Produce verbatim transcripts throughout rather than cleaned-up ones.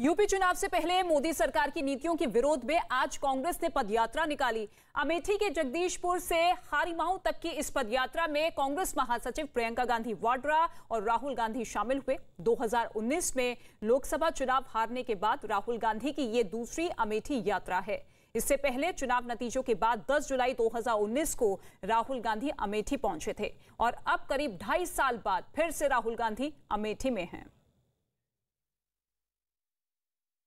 UP चुनाव से पहले मोदी सरकार की नीतियों के विरोध में आज कांग्रेस ने पदयात्रा निकाली। अमेठी के जगदीशपुर से हारीमाऊ तक की इस पदयात्रा में कांग्रेस महासचिव प्रियंका गांधी वाड्रा और राहुल गांधी शामिल हुए। दो हज़ार उन्नीस में लोकसभा चुनाव हारने के बाद राहुल गांधी की ये दूसरी अमेठी यात्रा है। इससे पहले चुनाव नतीजों के बाद दस जुलाई दो हज़ार उन्नीस को राहुल गांधी अमेठी पहुंचे थे और अब करीब ढाई साल बाद फिर से राहुल गांधी अमेठी में हैं।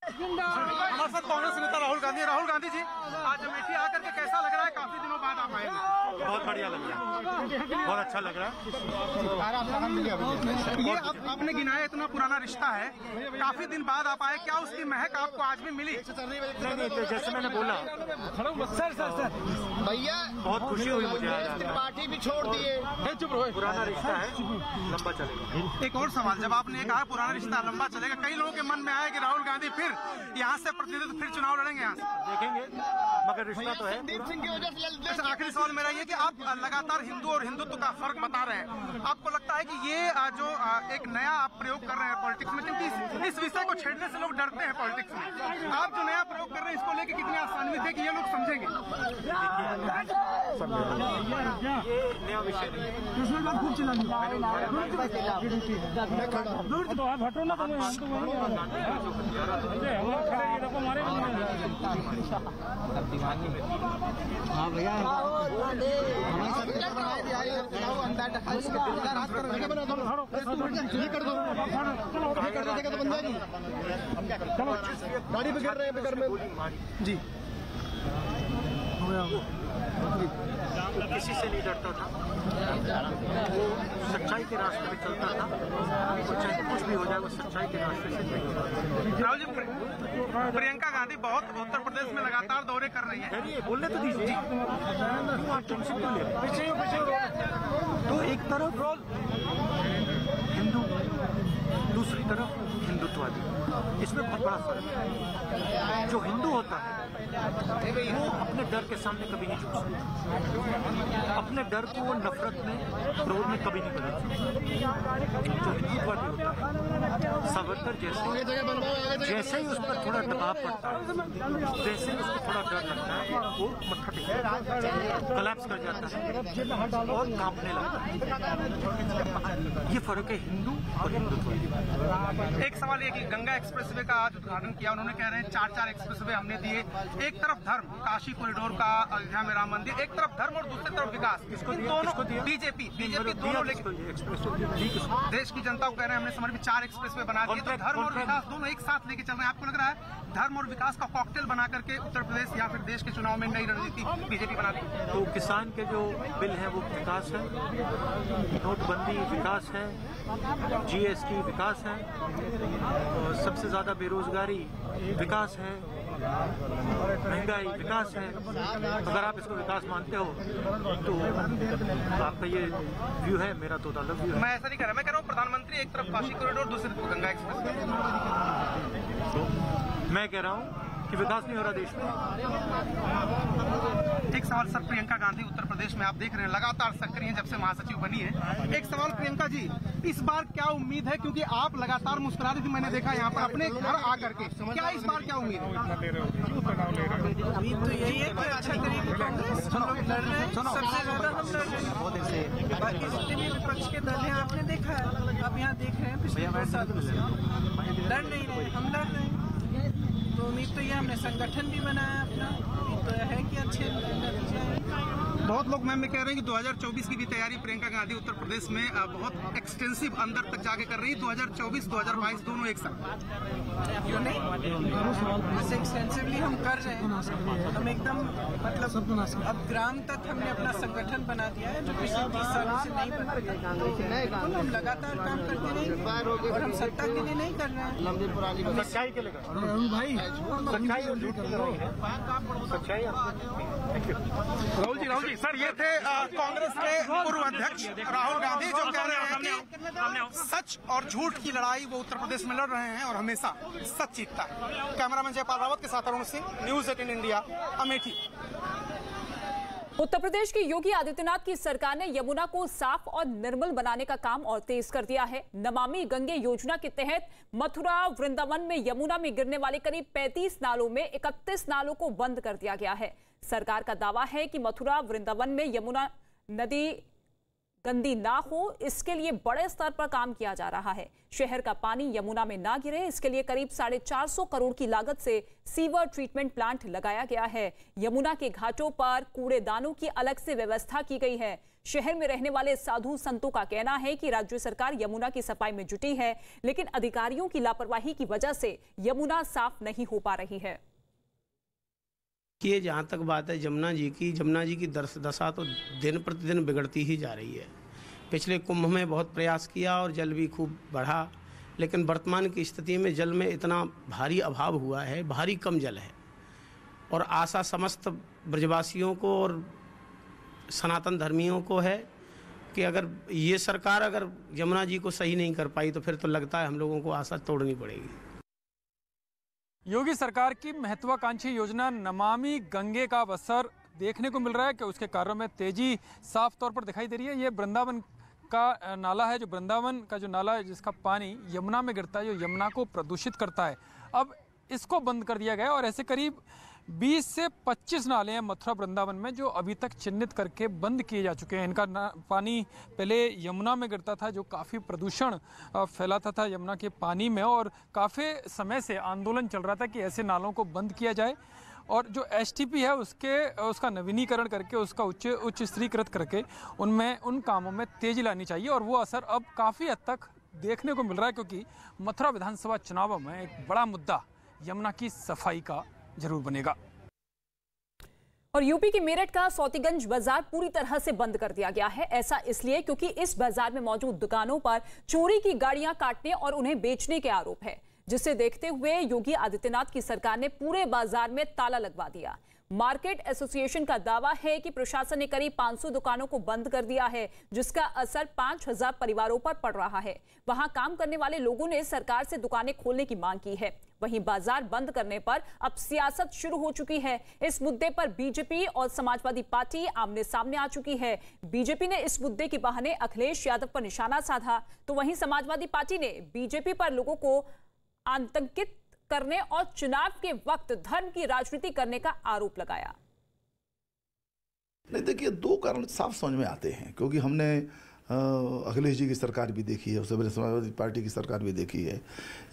हमारे साथ कांग्रेस नेता राहुल गांधी। राहुल गांधी जी, आज अमेठी आकर के कैसा लग रहा है? काफी दिनों बाद आप आए हैं। बहुत बढ़िया लग रहा है, बहुत अच्छा लग रहा है। ये अब आपने गिनाया, इतना पुराना रिश्ता है, काफी दिन बाद आप आए, क्या उसकी महक आपको आज भी मिली? जैसे मैंने बोला सर सर सर भैया, बहुत खुशी हुई मुझे। पार्टी भी छोड़ दिए, पुराना रिश्ता है, लंबा चलेगा। एक और सवाल, जब आपने कहा पुराना रिश्ता लंबा चलेगा, कई लोगों के मन में आया कि राहुल गांधी फिर यहाँ से प्रतिनिधित्व फिर चुनाव लड़ेंगे, यहाँ देखेंगे, मगर रिश्ता तो है। आखिरी सवाल मेरा ये कि आप लगातार हिंदू और हिंदुत्व का फर्क बता रहे हैं, आपको लगता है कि ये जो एक नया आप प्रयोग कर रहे हैं पॉलिटिक्स में, क्योंकि इस विषय को छेड़ने से लोग डरते हैं पॉलिटिक्स में, आप जो नया प्रयोग कर रहे हैं इसको लेकर कितनी आसानी है कि ये लोग समझेंगे? हाँ भैया, गाड़ी पे गिर रहे हैं बेकार में जी। किसी से नहीं डरता था, वो सच्चाई के रास्ते पे चलता था, कुछ भी हो जाए वो सच्चाई के रास्ते से चलता। राहुल जी, प्रियंका गांधी बहुत उत्तर प्रदेश में लगातार दौरे कर रही है, बोलने तो दीजिए। तो एक तरफ हिंदू, दूसरी तरफ हिंदुत्ववादी, इसमें बहुत बड़ा फर्क है। जो हिंदू होता है वो अपने डर के सामने कभी नहीं झुक सकता, अपने डर को वो नफरत में, क्रोध में कभी नहीं बदल सकता। जो हिंदुत्ववादी होता है, सावरकर जैसे जैसे ही उस पर थोड़ा दबाव पड़ता है, जैसे ही उसको थोड़ा डर लगता है, वो मत्था टेकता है, कोलैप्स कर जाता है और कांपने लगता है। ये फर्क है हिंदू और हिंदुत्ववादी। एक सवाल ये कि गंगा एक्सप्रेसवे का आज उद्घाटन किया, उन्होंने कह रहे हैं चार चार एक्सप्रेसवे हमने दिए, एक तरफ धर्म, काशी कॉरिडोर का, अयोध्या में राम मंदिर, एक तरफ धर्म और दूसरी तरफ विकास, इन दोनों बीजेपी बीजेपी दोनों लेकर देश की जनता को कह रहे हैं हमने समर्पित चार एक्सप्रेसवे बना दिए, तो धर्म और विकास दोनों एक साथ लेके चल रहे हैं। आपको लग रहा है धर्म और विकास का कॉकटेल बना करके उत्तर प्रदेश या फिर देश के चुनाव में नई रणनीति बीजेपी बना दी? तो किसान के जो बिल है वो विकास है, नोटबंदी विकास है, जीएसटी विकास है, और सबसे ज्यादा बेरोजगारी विकास है, महंगाई विकास है। अगर आप इसको विकास मानते हो तो आपका ये व्यू है, मेरा तो अलग व्यू है। मैं ऐसा नहीं कर रहा, मैं कह रहा हूँ प्रधानमंत्री एक तरफ काशी कॉरिडोर, दूसरी तरफ गंगा एक्सप्रेस। तो मैं कह रहा हूँ कि विकास नहीं हो रहा देश में। एक सवाल सर, प्रियंका गांधी उत्तर प्रदेश में आप देख रहे हैं लगातार सक्रिय जब से महासचिव बनी है, एक सवाल प्रियंका जी, इस बार क्या उम्मीद है? क्योंकि आप लगातार मुस्कुरा रही थी, मैंने देखा यहाँ पर अपने घर आकर के, क्या इस बार क्या उम्मीद है? अभी तो यही है कि अच्छे तरीके कांग्रेस हम लोग लड़ रहे हैं, सबसे ज्यादा हम लड़ रहे हैं, बाकी जितने भी विपक्ष के दल हैं आपने देखा है, आप यहाँ देख रहे हैं पिछले सालों से लड़ नहीं रहे, हम लड़ रहे हैं। तो उम्मीद तो ये, हमने संगठन भी बनाया अपना, तो यह है कि अच्छे नतीजे। बहुत लोग मैम कह रहे हैं कि दो हज़ार चौबीस की भी तैयारी प्रियंका गांधी उत्तर प्रदेश में बहुत एक्सटेंसिव अंदर तक जाके कर रही है, दो हज़ार चौबीस दो हज़ार बाईस दोनों एक साथ, क्यों नहीं? एक्सटेंसिवली हम कर रहे हैं, हम एकदम मतलब अब ग्राम तक हमने अपना संगठन बना दिया है, जो पिछले तीस सालों से नहीं बना। हम लगातार काम करते रहेंगे और हम सत्ता के लिए नहीं कर रहे हैं। राहुल जी, राहुल जी सर, ये थे कांग्रेस के पूर्व अध्यक्ष राहुल गांधी, जो कह रहे हैं कि सच और झूठ की लड़ाई वो उत्तर प्रदेश में लड़ रहे हैं और हमेशा सच जीतता है। कैमरामैन जयपाल रावत के साथ अरुण सिंह, न्यूज़ अठारह इंडिया, अमेठी। उत्तर प्रदेश की योगी आदित्यनाथ की सरकार ने यमुना को साफ और निर्मल बनाने का काम और तेज कर दिया है। नमामि गंगे योजना के तहत मथुरा वृंदावन में यमुना में गिरने वाले करीब पैंतीस नालों में इकतीस नालों को बंद कर दिया गया है। सरकार का दावा है कि मथुरा वृंदावन में यमुना नदी गंदी ना हो, इसके लिए बड़े स्तर पर काम किया जा रहा है। शहर का पानी यमुना में ना गिरे, इसके लिए करीब साढ़े चार सौ करोड़ की लागत से सीवर ट्रीटमेंट प्लांट लगाया गया है। यमुना के घाटों पर कूड़ेदानों की अलग से व्यवस्था की गई है। शहर में रहने वाले साधु संतों का कहना है कि राज्य सरकार यमुना की सफाई में जुटी है, लेकिन अधिकारियों की लापरवाही की वजह से यमुना साफ नहीं हो पा रही है। कि जहाँ तक बात है जमुना जी की, जमुना जी की दशा तो दिन प्रतिदिन बिगड़ती ही जा रही है। पिछले कुंभ में बहुत प्रयास किया और जल भी खूब बढ़ा, लेकिन वर्तमान की स्थिति में जल में इतना भारी अभाव हुआ है, भारी कम जल है। और आशा समस्त ब्रजवासियों को और सनातन धर्मियों को है कि अगर ये सरकार अगर यमुना जी को सही नहीं कर पाई तो फिर तो लगता है हम लोगों को आशा तोड़नी पड़ेगी। योगी सरकार की महत्वाकांक्षी योजना नमामि गंगे का असर देखने को मिल रहा है कि उसके कार्यों में तेजी साफ तौर पर दिखाई दे रही है। ये वृंदावन का नाला है, जो वृंदावन का जो नाला है जिसका पानी यमुना में गिरता है, जो यमुना को प्रदूषित करता है, अब इसको बंद कर दिया गया। और ऐसे करीब बीस से पच्चीस नाले हैं मथुरा वृंदावन में जो अभी तक चिन्हित करके बंद किए जा चुके हैं। इनका पानी पहले यमुना में गिरता था, जो काफ़ी प्रदूषण फैलाता था यमुना के पानी में, और काफ़ी समय से आंदोलन चल रहा था कि ऐसे नालों को बंद किया जाए और जो एस टी पी है उसके उसका नवीनीकरण करके, उसका उच्च उच्च स्तरीकृत करके उनमें उन कामों में तेजी लानी चाहिए। और वो असर अब काफ़ी हद तक देखने को मिल रहा है, क्योंकि मथुरा विधानसभा चुनावों में एक बड़ा मुद्दा यमुना की सफाई का जरूर बनेगा। और यूपी के मेरठ का सौतीगंज बाजार पूरी तरह से बंद कर दिया गया है। ऐसा इसलिए क्योंकि इस बाजार में मौजूद दुकानों पर चोरी की गाड़ियां काटने और उन्हें बेचने के आरोप है, जिसे देखते हुए योगी आदित्यनाथ की सरकार ने पूरे बाजार में ताला लगवा दिया। मार्केट एसोसिएशन का दावा है कि प्रशासन ने करीब पाँच सौ दुकानों को बंद कर दिया है, जिसका असर पाँच हज़ार परिवारों पर पड़ रहा है। वहां काम करने वाले लोगों ने सरकार से दुकानें खोलने की मांग की है। वहीं बाजार बंद करने पर अब सियासत शुरू हो चुकी है। इस मुद्दे पर बीजेपी और समाजवादी पार्टी आमने सामने आ चुकी है। बीजेपी ने इस मुद्दे के बहाने अखिलेश यादव पर निशाना साधा, तो वहीं समाजवादी पार्टी ने बीजेपी पर लोगों को आतंकित करने और चुनाव के वक्त धर्म की राजनीति करने का आरोप लगाया। नहीं, देखिए दो कारण साफ समझ में आते हैं, क्योंकि हमने अखिलेश जी की सरकार भी देखी है, उससे पहले समाजवादी पार्टी की सरकार भी देखी है।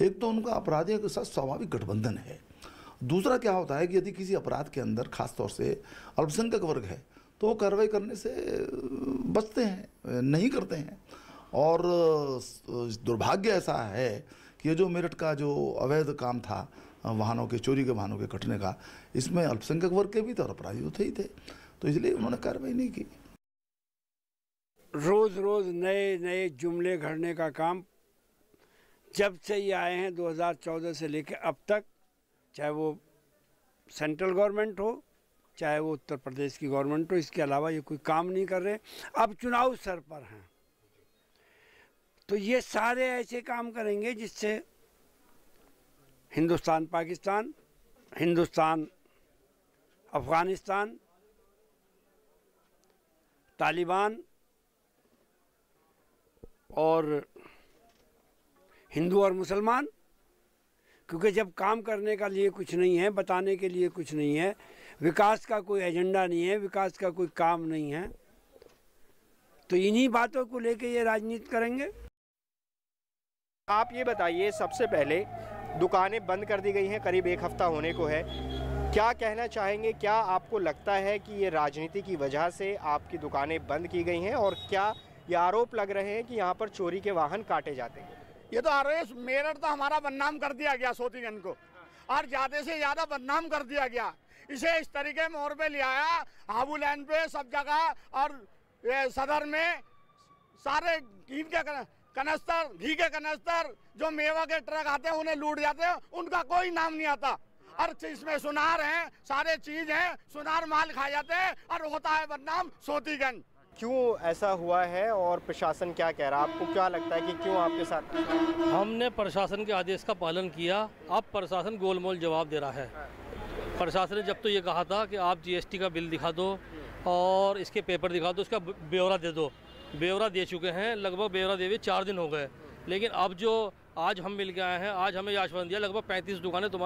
एक तो उनका अपराधियों के साथ स्वाभाविक गठबंधन है। दूसरा क्या होता है कि यदि किसी अपराध के अंदर खासतौर से अल्पसंख्यक वर्ग है तो वो कार्रवाई करने से बचते हैं, नहीं करते हैं। और दुर्भाग्य ऐसा है कि जो मेरठ का जो अवैध काम था वाहनों के चोरी के वाहनों के कटने का, इसमें अल्पसंख्यक वर्ग के भी थे और अपराधी तो थे ही थे, तो इसलिए उन्होंने कार्रवाई नहीं की। रोज रोज नए नए जुमले घड़ने का काम जब से ये आए हैं दो हज़ार चौदह से लेकर अब तक, चाहे वो सेंट्रल गवर्नमेंट हो चाहे वो उत्तर प्रदेश की गवर्नमेंट हो, इसके अलावा ये कोई काम नहीं कर रहे। अब चुनाव सर पर हैं तो ये सारे ऐसे काम करेंगे जिससे हिंदुस्तान पाकिस्तान, हिंदुस्तान अफगानिस्तान, तालिबान और हिंदू और मुसलमान, क्योंकि जब काम करने का लिए कुछ नहीं है, बताने के लिए कुछ नहीं है, विकास का कोई एजेंडा नहीं है, विकास का कोई काम नहीं है, तो इन्हीं बातों को लेके ये राजनीति करेंगे। आप ये बताइए, सबसे पहले दुकानें बंद कर दी गई हैं, करीब एक हफ्ता होने को है, क्या कहना चाहेंगे? क्या आपको लगता है कि ये राजनीति की वजह से आपकी दुकानें बंद की गई हैं और क्या ये आरोप लग रहे हैं कि यहाँ पर चोरी के वाहन काटे जाते हैं? ये तो आरोप मेरठ तो हमारा बदनाम कर दिया गया सौतीगंज को, और ज़्यादा से ज़्यादा बदनाम कर दिया गया। इसे इस तरीके मोड़ पे ले आया, हाबू लैंड पे सब जगह और ये सदर में सारे इनके कनस्तर, घी के कनस्तर, जो मेवा के ट्रक आते हैं उन्हें लूट जाते हैं, उनका कोई नाम नहीं आता। और इसमें सुनार हैं, सारे चीज हैं, सुनार माल खा जाते हैं और होता है बदनाम सौतीगंज। क्यों ऐसा हुआ है और प्रशासन क्या कह रहा है? आपको क्या लगता है कि क्यों आपके साथ? हमने प्रशासन के आदेश का पालन किया, अब प्रशासन गोलमोल जवाब दे रहा है। प्रशासन ने जब तो ये कहा था कि आप जी एस टी का बिल दिखा दो, और इसके पेपर दिखा दो, इसका ब्यौरा दे दो। ब्यौरा दे चुके हैं, लगभग ब्यौरा दे हुए चार दिन हो गए, लेकिन अब जो आज हम मिल के आए हैं, आज हमें यह आश्वासन दिया लगभग पैंतीस दुकानें तुम्हारी